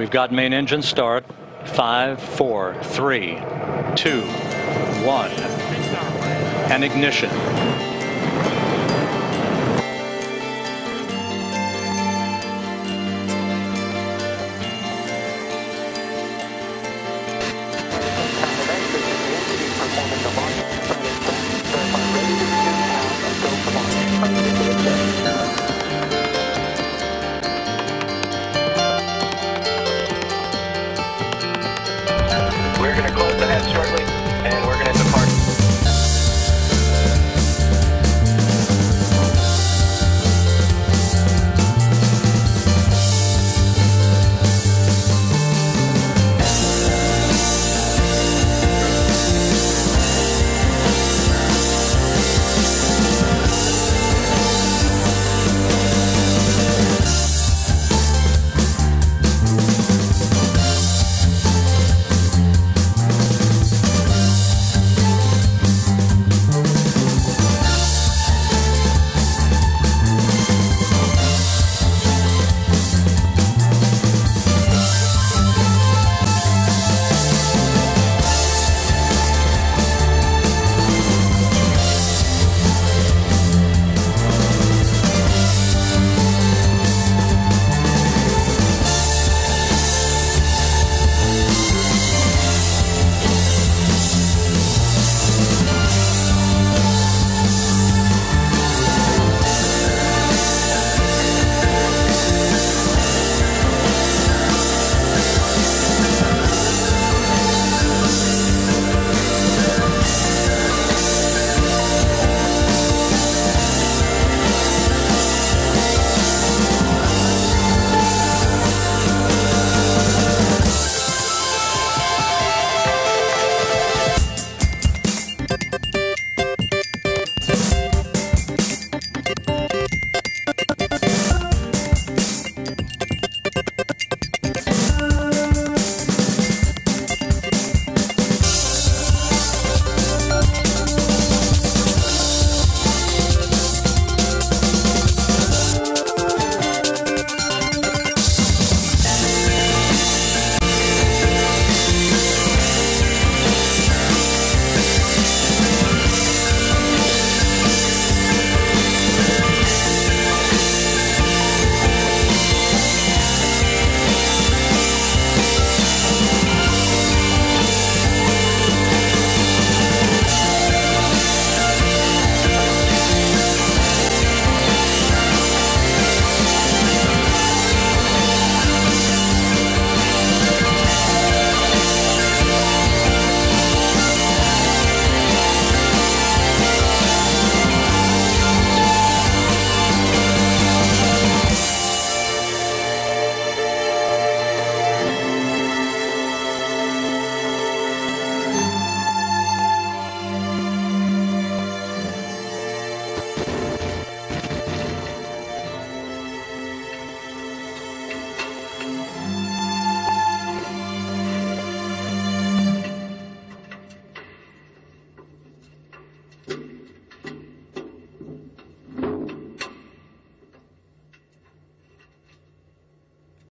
We've got main engine start. 5, 4, 3, 2, 1, and ignition.